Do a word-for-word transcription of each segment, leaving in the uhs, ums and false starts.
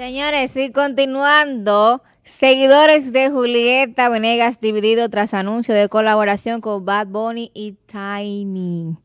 Señores, y continuando, seguidores de Julieta Venegas dividido tras anuncio de colaboración con Bad Bunny y Tainy.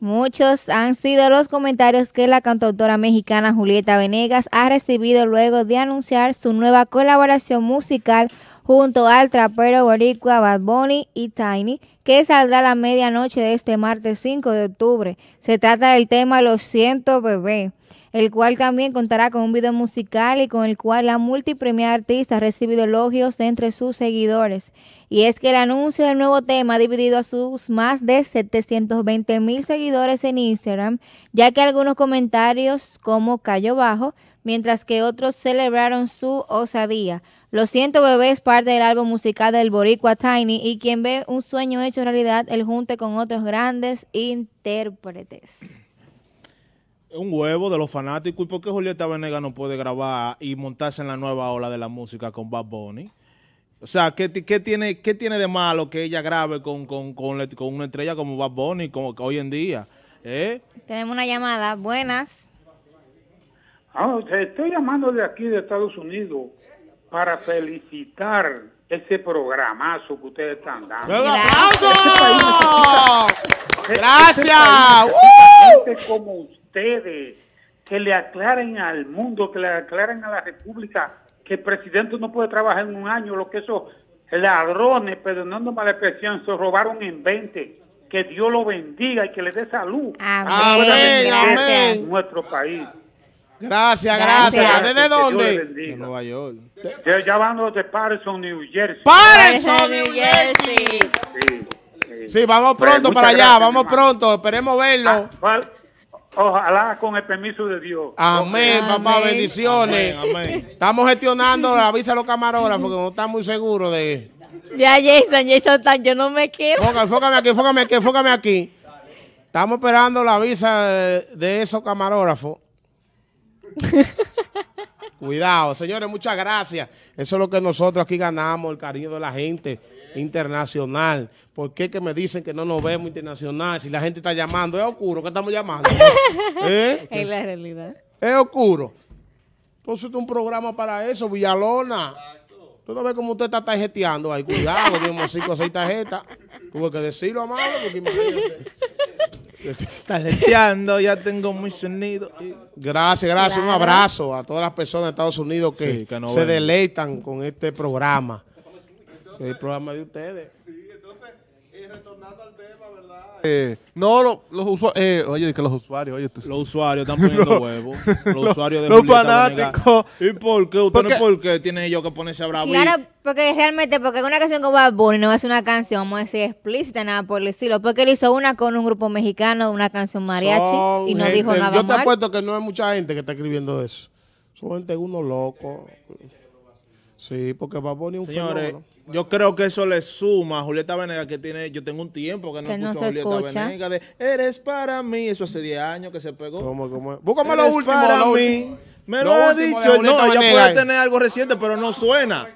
Muchos han sido los comentarios que la cantautora mexicana Julieta Venegas ha recibido luego de anunciar su nueva colaboración musical junto al trapero boricua Bad Bunny y Tainy, que saldrá a la medianoche de este martes cinco de octubre. Se trata del tema Lo siento, bebé, el cual también contará con un video musical y con el cual la multipremiada artista ha recibido elogios entre sus seguidores. Y es que el anuncio del nuevo tema ha dividido a sus más de setecientos veinte mil seguidores en Instagram, ya que algunos comentarios como cayó bajo, mientras que otros celebraron su osadía. Lo siento, bebé es parte del álbum musical del boricua Tainy, y quien ve un sueño hecho realidad, él junte con otros grandes intérpretes. Un huevo de los fanáticos. ¿Y por qué Julieta Venegas no puede grabar y montarse en la nueva ola de la música con Bad Bunny? O sea, ¿qué, qué, tiene, qué tiene de malo que ella grabe con, con, con, con una estrella como Bad Bunny como hoy en día? ¿Eh? Tenemos una llamada. Buenas. Oh, te estoy llamando de aquí, de Estados Unidos, para felicitar ese programazo que ustedes están dando. ¡Un aplauso! Este ¡Gracias! Este país, uh! Gente como ustedes, que le aclaren al mundo, que le aclaren a la República que el presidente no puede trabajar en un año, lo que esos ladrones, perdonando mala expresión, se robaron en veinte. Que Dios lo bendiga y que le dé salud. Amén, amén. Nuestro país. Gracias, gracias. gracias. ¿Desde dónde? De Nueva York. Yo ya vamos de Patterson, New Jersey. Patterson, New Jersey. Sí, sí. sí vamos pronto pues, para allá, gracias, vamos hermano. pronto, esperemos verlo. Ah, ojalá con el permiso de Dios. Amén, amén. Papá, bendiciones. Amén, amén. Estamos gestionando, avisa a los camarógrafos porque no están muy seguros de... Ya, Jason, Jason, yo no me quiero. Enfócame aquí, enfócame aquí, enfócame aquí. Estamos esperando la visa de, de esos camarógrafos. Cuidado, señores, muchas gracias. Eso es lo que nosotros aquí ganamos, el cariño de la gente internacional. ¿Por qué que me dicen que no nos vemos internacional? Si la gente está llamando, es oscuro que estamos llamando. ¿Eh? Es la realidad. Es oscuro. Entonces, un programa para eso, Villalona. Tú no ves cómo usted está tarjeteando ahí. Cuidado, tenemos cinco o seis tarjetas. Tuve que decirlo, amado, porque imagínate. Tarjeteando, ya tengo muy sonido. Gracias, gracias. Claro. Un abrazo a todas las personas de Estados Unidos que, sí, que no se ven. deleitan con este programa. Entonces, el programa de ustedes. Sí, entonces, eh, retornando al tema, ¿verdad? Eh, no, lo, los usuarios. Eh, oye, que los usuarios. Oye, tú... Los usuarios están poniendo huevos. Los usuarios de Los fanáticos. ¿Y por qué? ¿Usted porque... no por qué tienen ellos que ponerse a bravío? Claro, porque realmente, porque una canción con Bad Bunny no es una canción, vamos a decir, explícita, nada por el estilo. Porque él hizo una con un grupo mexicano, una canción mariachi, Son y no gente, dijo nada yo mal. Yo te apuesto que no es mucha gente que está escribiendo eso. Son gente, unos locos. Sí, porque Bad Bunny es un fenómeno. Yo creo que eso le suma a Julieta Venegas, que tiene, yo tengo un tiempo que no que escucho no a Julieta escucha. Venegas de Eres para mí, eso hace diez años que se pegó. ¿Cómo, cómo? Búscame lo último, para lo mí. Último. Me lo, lo ha dicho. No, ella puede tener algo reciente, pero no suena.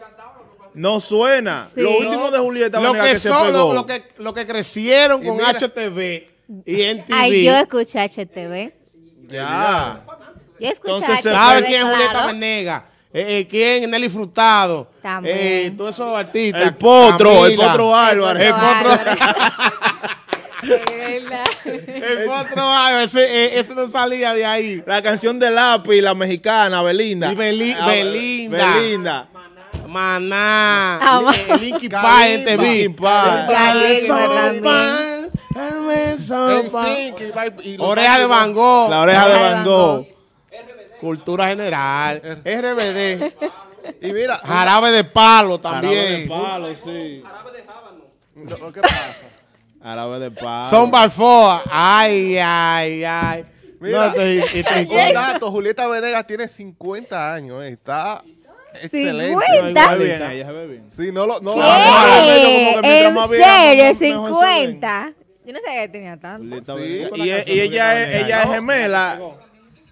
No suena. Sí. Lo último de Julieta Venegas que, que son, se pegó. Lo que, lo que crecieron y con mira, H T V y en T V. Ay, yo escuché H T V. Ya. Yo escuché Entonces, H T V, ¿sabe quién es claro. Julieta Venegas? Eh, eh, ¿Quién? Nelly Frutado. También. Eh, todos esos artistas. El potro, Camila, el potro Álvaro. El potro Álvaro. El potro Álvaro, ese, ese no salía de ahí. La canción de lápiz, la mexicana, Belinda. Y Beli ah, Belinda. Belinda. Maná. Ah, el Linky Pie en T V. Oreja de Van Gogh. La oreja de Van Gogh. Cultura general, R B D. Y mira, Jarabe de palo también. Jarabe de palo, sí. Jarabe de jábano. No, ¿qué pasa? Jarabe de palo. Son barfoa. Ay, ay, ay. Mira, no, te, te, te, con datos, Julieta Venegas tiene cincuenta años. Eh. Está excelente. cincuenta. Muy bien, ella se ve bien. Sí, no lo. No, ¿Qué? Lo ¿En más serio? Bien, ¿cincuenta? Yo no sabía que tenía tanto. Sí, y, y, y ella, ella es gemela.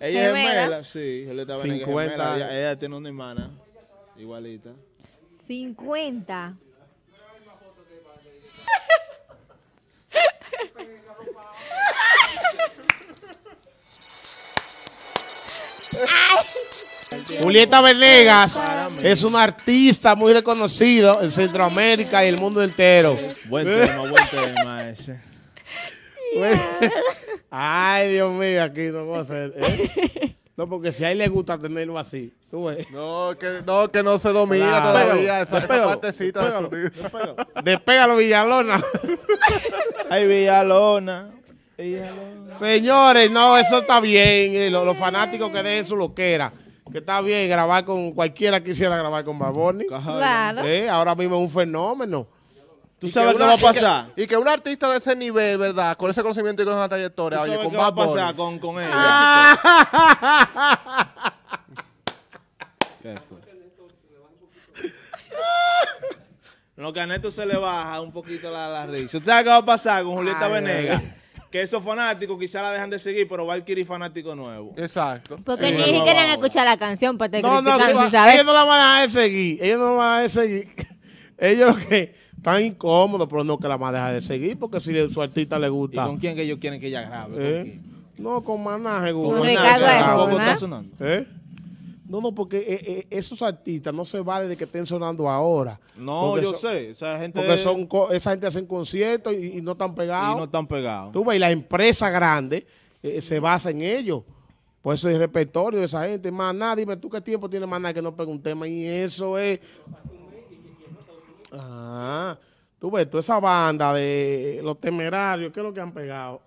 Ella es gemela, gemela sí, Julieta Venegas cincuenta. Ella, ella tiene una hermana igualita. cincuenta. Ay. Julieta Venegas es una artista muy reconocida en Centroamérica y el mundo entero. Buen tema, buen tema ese. Ay, Dios mío, aquí no puedo hacer. ¿eh? No, porque si a él le gusta tenerlo así. ¿Tú ves? No, que, no, que no se domina claro. todavía esa, esa partecita. Despégalo, de despégalo. Despégalo, Villalona. Ay, Villalona. Villalona. Señores, no, eso está bien. Los, los fanáticos que dejen su loquera. Que está bien grabar con cualquiera que quisiera grabar con Bad Bunny. Claro. ¿Eh? Ahora mismo es un fenómeno. ¿Tú sabes qué va a pasar? Y que, y que un artista de ese nivel, ¿verdad? Con ese conocimiento y con esa trayectoria. Oye, ¿con qué va a pasar con, con él? Ah. ¿Qué fue? Lo que a Neto se le baja un poquito la, la risa. ¿Tú sabes qué va a pasar con Julieta Ay, Venegas? Bebé. Que esos fanáticos quizás la dejan de seguir, pero va a adquirir fanático nuevo. Exacto. Porque sí, ni siquiera han escuchado la canción para te no, criticar, no, ¿sabes? Ellos no la van a dejar de seguir. Ellos no la van a dejar de seguir. Ellos que... Tan incómodo, pero no que la más deja de seguir, porque si su artista le gusta. ¿Y con quién que ellos quieren que ella grabe? ¿Eh? ¿Con no, con Maná, seguro. Con Ricardo está sonando. ¿Eh? No, no, porque eh, eh, esos artistas no se vale de que estén sonando ahora. No, yo son, sé. Esa gente, porque son, esa gente hacen conciertos y, y no están pegados. Y no están pegados. Tú ves, y la empresa grande eh, se basa en ellos. Por eso es repertorio de esa gente. Maná, dime tú qué tiempo tiene Maná que no pega un tema. Y eso es... Ah, tú ves, toda esa banda de Los Temerarios, ¿qué es lo que han pegado?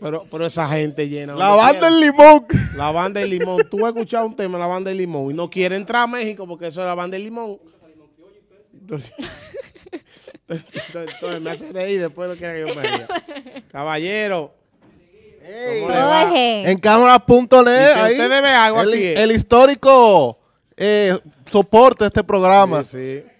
pero, pero esa gente llena. La banda del limón. La banda del limón. Tú has escuchado un tema de la banda del limón y no quiere entrar a México porque eso es la banda del limón. Entonces, entonces me hace reír después no quiere que yo me ría. Caballero. Hey, en cámara punto net. Si usted debe algo el, aquí. El histórico. Eh, soporte este programa. Sí, sí.